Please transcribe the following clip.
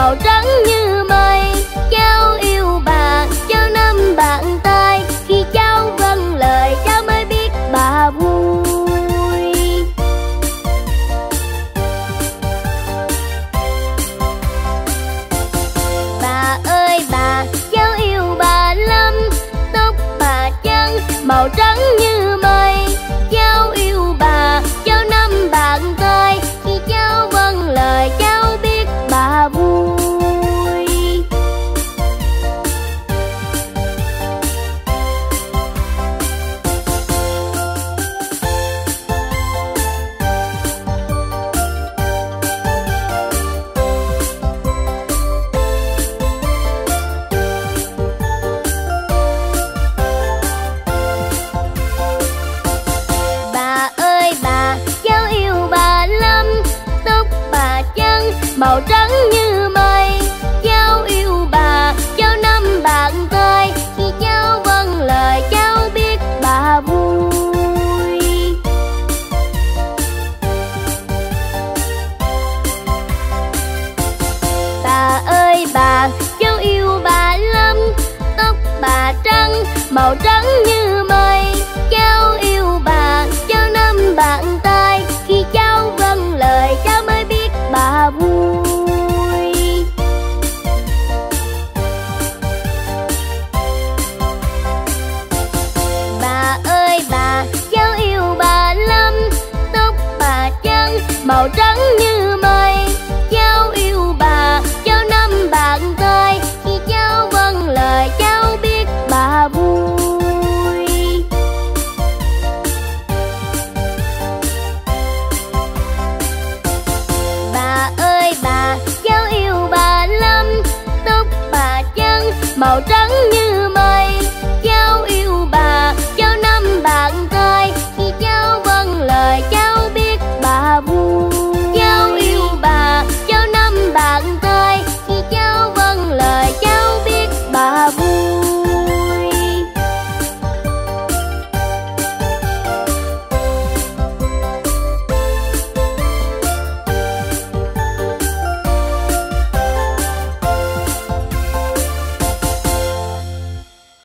màu trắng như mây. Cháu yêu bạn, cháu nắm bạn tay, khi cháu vâng lời cháu mới biết bà vui. Bà ơi bà, cháu yêu bà lắm, tóc bà trắng màu trắng như mây. Cháu yêu bà, cháu nắm bạn tay, khi cháu vâng lời cháu biết bà vui. Bà ơi bà, cháu yêu bà lắm, tóc bà trắng màu trắng như mây. Cháu yêu bà, cháu nắm bàn tay, khi cháu vâng lời cháu biết bà vui. Bà ơi bà, cháu yêu bà lắm, tóc bà trắng màu trắng như mây. Cháu yêu bà, cháu nắm bàn tay, khi cháu vâng lời cháu mới biết bà vui. Bà ơi bà, cháu yêu bà lắm, tóc bà trắng màu trắng như mây.